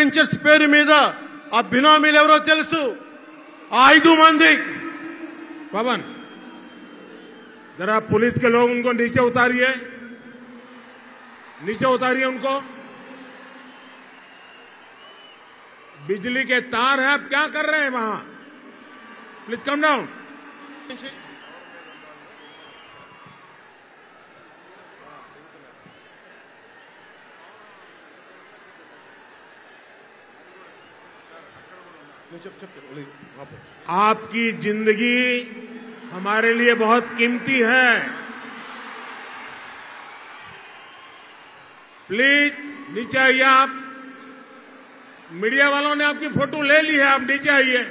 Ventures పేరు మీద ఆ బినామీలు ఎవరో తెలుసు. ఆ ఐదు మంది పవన్ जरा पुलिस के लोग उनको नीचे उतारिए उनको। बिजली के तार हैं, आप क्या कर रहे हैं वहां? Please come down. आपकी जिंदगी हमारे लिए बहुत कीमती है, प्लीज नीचे आइए। आप मीडिया वालों ने आपकी फोटो ले ली है, आप नीचे आइए।